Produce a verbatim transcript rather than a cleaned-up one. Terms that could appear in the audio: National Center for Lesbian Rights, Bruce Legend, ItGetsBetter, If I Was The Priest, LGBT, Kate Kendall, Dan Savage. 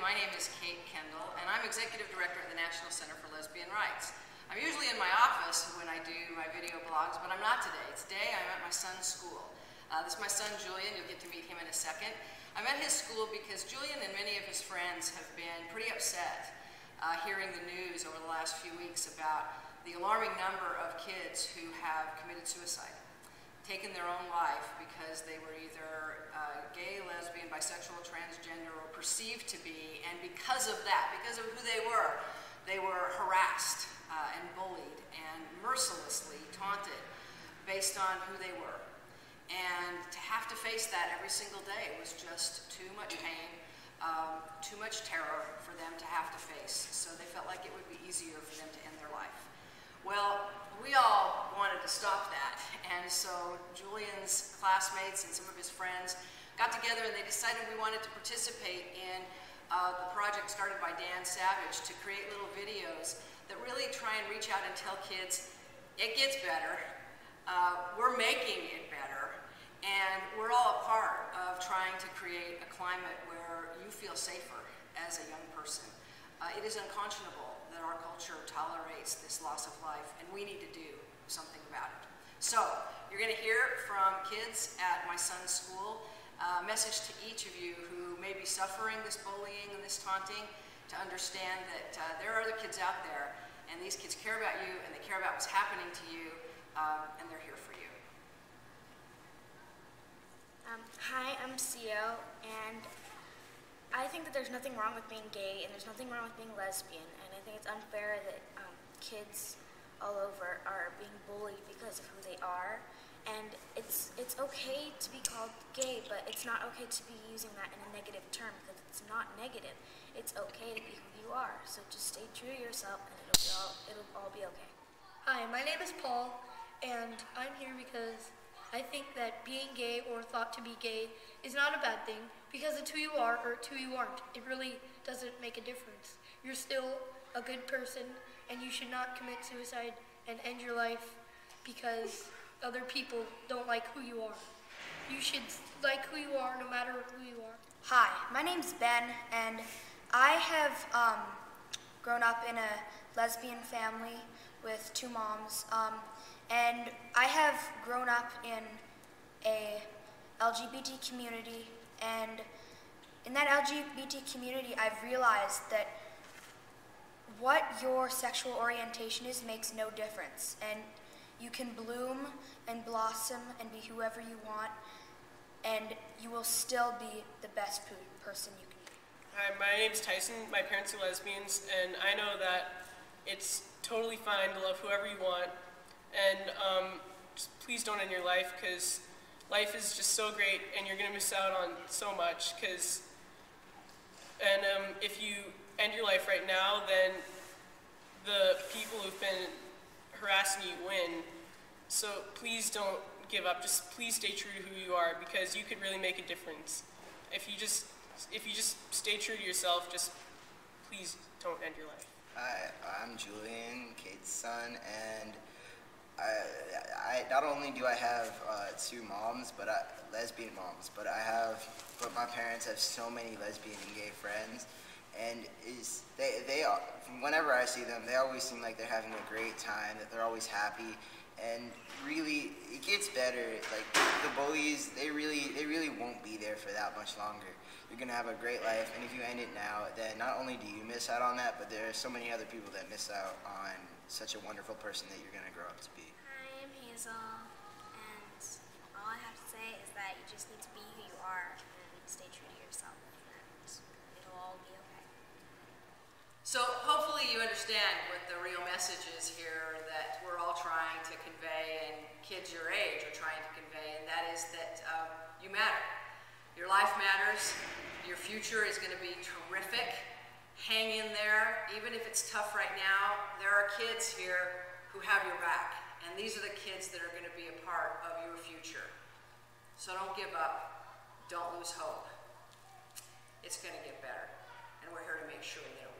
my name is Kate Kendall, and I'm Executive Director of the National Center for Lesbian Rights. I'm usually in my office when I do my video blogs, but I'm not today. Today I'm at my son's school. Uh, this is my son Julian. You'll get to meet him in a second. I'm at his school because Julian and many of his friends have been pretty upset uh, hearing the news over the last few weeks about the alarming number of kids who have committed suicide, taken their own life because they were either uh, gay, lesbian, bisexual, transgender, or perceived to be, and because of that, because of who they were, they were harassed uh, and bullied and mercilessly taunted based on who they were. And to have to face that every single day was just too much pain, um, too much terror for them to have to face, so they felt like it would be easier for them to end their life. Well, we all wanted to stop that, and so Julian's classmates and some of his friends got together and they decided we wanted to participate in uh, the project started by Dan Savage to create little videos that really try and reach out and tell kids, it gets better, uh, we're making it better, and we're all a part of trying to create a climate where you feel safer as a young person. Uh, it is unconscionable that our culture tolerates this loss of life, and we need to do something about it. So, you're going to hear from kids at my son's school. A uh, message to each of you who may be suffering this bullying and this taunting to understand that uh, there are other kids out there, and these kids care about you, and they care about what's happening to you, um, and they're here for you. Um, hi, I'm Sio, and I think that there's nothing wrong with being gay, and there's nothing wrong with being lesbian, and I think it's unfair that um, kids all over are being bullied because of who they are, and it's it's okay to be called gay, but it's not okay to be using that in a negative term, because it's not negative. It's okay to be who you are, so just stay true to yourself, and it'll, be all, it'll all be okay. Hi, my name is Paul, and I'm here because I think that being gay or thought to be gay is not a bad thing, because it's who you are or it's who you aren't. It really doesn't make a difference. You're still a good person, and you should not commit suicide and end your life because other people don't like who you are. You should like who you are no matter who you are. Hi, my name's Ben, and I have um, grown up in a lesbian family with two moms. Um, And I have grown up in a L G B T community, and in that L G B T community, I've realized that what your sexual orientation is makes no difference, and you can bloom and blossom and be whoever you want, and you will still be the best person you can be. Hi, my name's Tyson. My parents are lesbians, and I know that it's totally fine to love whoever you want, and um, just please don't end your life, because life is just so great and you're going to miss out on so much. Cause, and um, if you end your life right now, then the people who've been harassing you win. So please don't give up. Just please stay true to who you are, because you could really make a difference. If you just, if you just stay true to yourself, just please don't end your life. Hi, I'm Julian, Kate's son, and I, I, not only do I have uh, two moms, but I, lesbian moms, but I have, but my parents have so many lesbian and gay friends, and is they they are, whenever I see them, they always seem like they're having a great time, that they're always happy, and really it gets better. Like the bullies, they really they really won't be there for that much longer. You're gonna have a great life, and if you end it now, then not only do you miss out on that, but there are so many other people that miss out on such a wonderful person that you're gonna grow up to be. And all I have to say is that you just need to be who you are and stay true to yourself, and it'll all be okay. So hopefully you understand what the real message is here that we're all trying to convey, and kids your age are trying to convey, and that is that um, you matter. Your life matters. Your future is going to be terrific. Hang in there. Even if it's tough right now, there are kids here who have your back. And these are the kids that are going to be a part of your future. So don't give up. Don't lose hope. It's going to get better. And we're here to make sure that it will.